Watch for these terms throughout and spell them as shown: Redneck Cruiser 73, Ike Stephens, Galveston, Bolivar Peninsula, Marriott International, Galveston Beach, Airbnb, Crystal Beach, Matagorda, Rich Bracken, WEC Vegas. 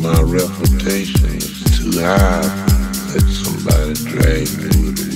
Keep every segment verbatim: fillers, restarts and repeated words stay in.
My reputation is too high that somebody dragged me through the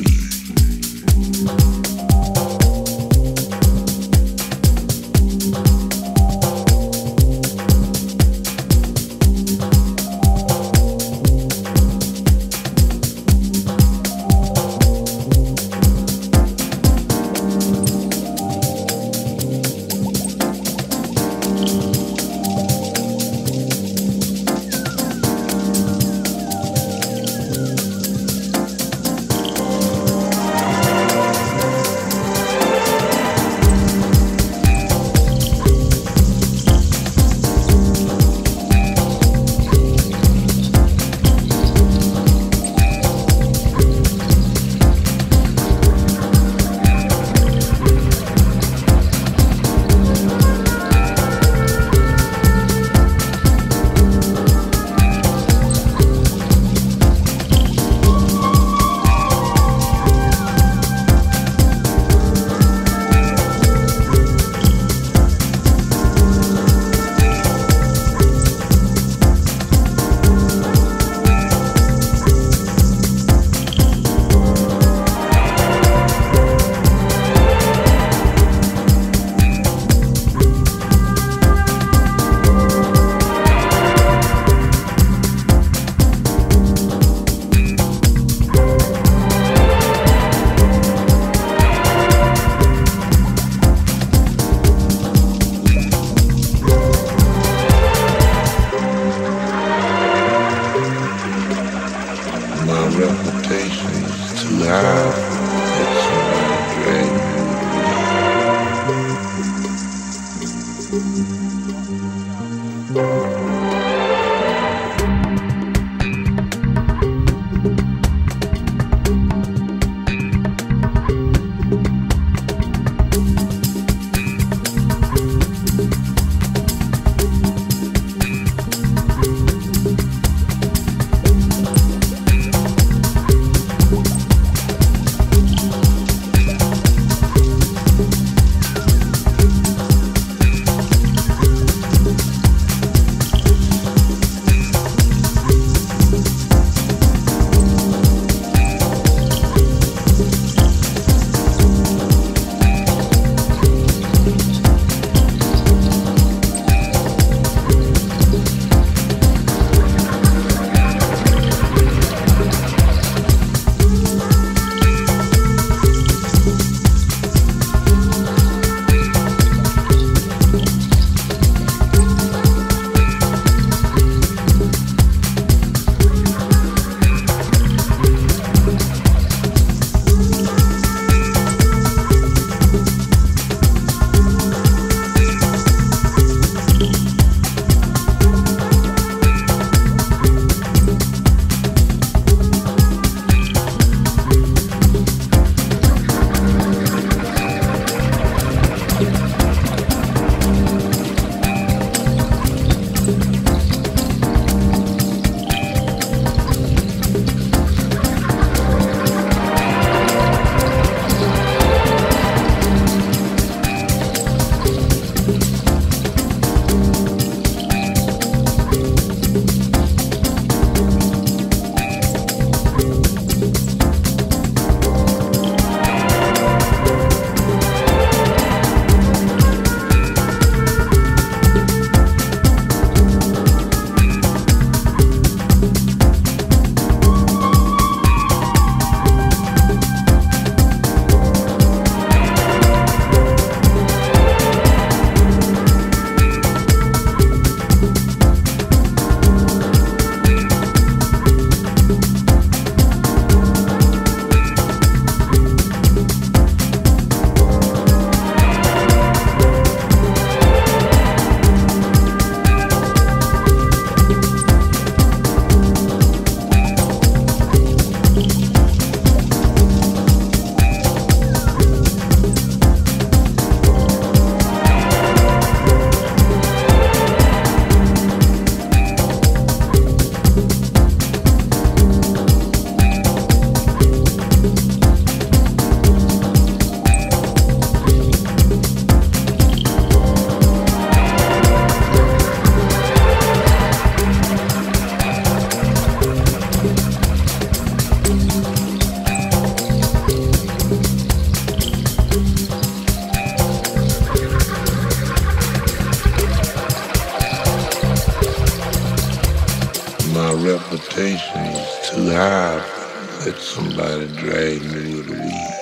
station is too high. Let somebody drag me with a lead.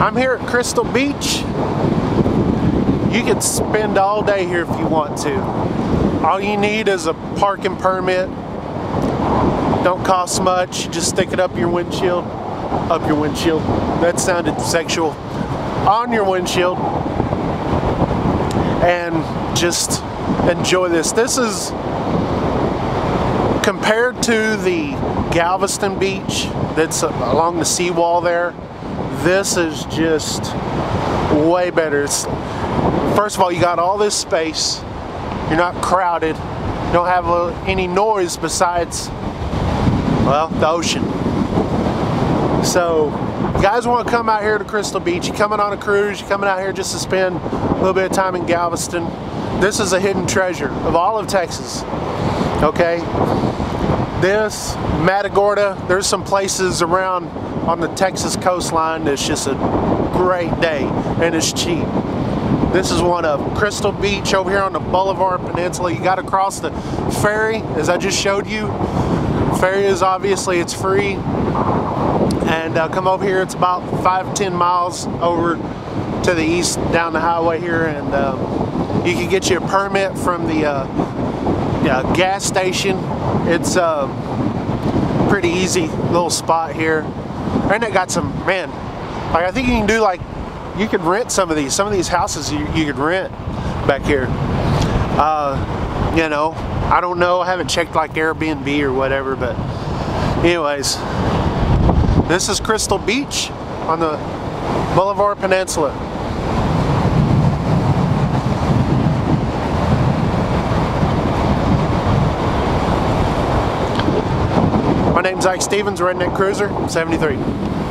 I'm here at Crystal Beach. You could spend all day here if you want to. All you need is a parking permit. Don't cost much. Just stick it up your windshield. Up your windshield. That sounded sexual. On your windshield. And just enjoy this. This is compared to the Galveston Beach that's along the seawall there. This is just way better. It's, first of all, you got all this space. You're not crowded. You don't have a, any noise besides, well, the ocean. So, if you guys want to come out here to Crystal Beach, you're coming on a cruise, you're coming out here just to spend a little bit of time in Galveston, this is a hidden treasure of all of Texas, okay? This, Matagorda, there's some places around on the Texas coastline that's just a great day and it's cheap. This is one of them. Crystal Beach over here on the Bolivar Peninsula. You got to cross the ferry, as I just showed you. Ferry is obviously it's free, and uh, come over here. It's about five ten miles over to the east down the highway here, and um, you can get you a permit from the uh, uh, gas station. It's a uh, pretty easy little spot here. And it got some, man, like I think you can do like, you could rent some of these, some of these houses you, you could rent back here. Uh, you know, I don't know, I haven't checked like Airbnb or whatever, but anyways, this is Crystal Beach on the Bolivar Peninsula. My name's Ike Stephens, Redneck Cruiser seventy-three.